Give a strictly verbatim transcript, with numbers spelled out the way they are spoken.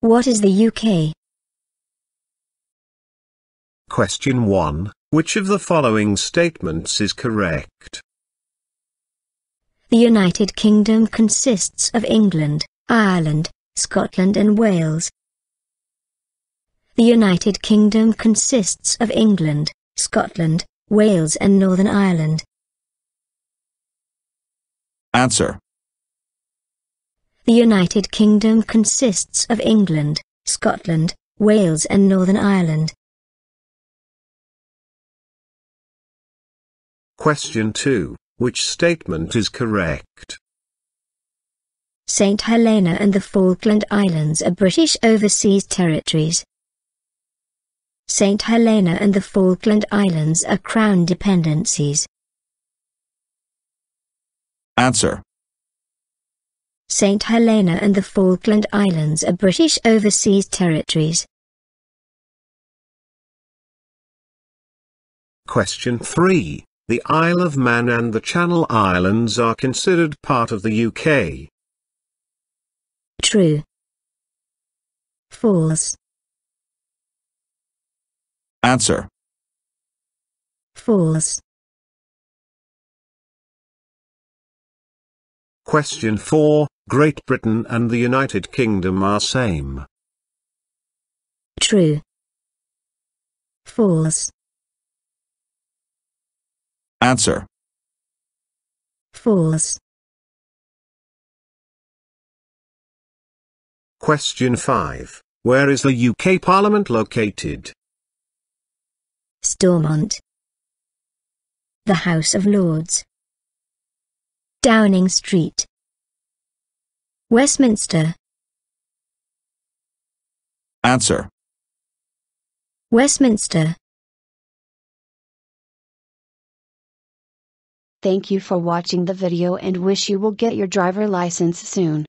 What is the U K? Question one. Which of the following statements is correct? The United Kingdom consists of England, Ireland, Scotland and Wales. The United Kingdom consists of England, Scotland, Wales and Northern Ireland. Answer. The United Kingdom consists of England, Scotland, Wales and Northern Ireland. Question two. Which statement is correct? Saint Helena and the Falkland Islands are British overseas territories. Saint Helena and the Falkland Islands are Crown dependencies. Answer. Saint Helena and the Falkland Islands are British overseas territories. Question three. The Isle of Man and the Channel Islands are considered part of the U K. True. False. Answer. False. Question four. Great Britain and the United Kingdom are same. True. False. Answer. False. Question five. Where is the U K Parliament located? Stormont. The House of Lords. Downing Street. Westminster. Answer. Westminster. Thank you for watching the video and wish you will get your driver license soon.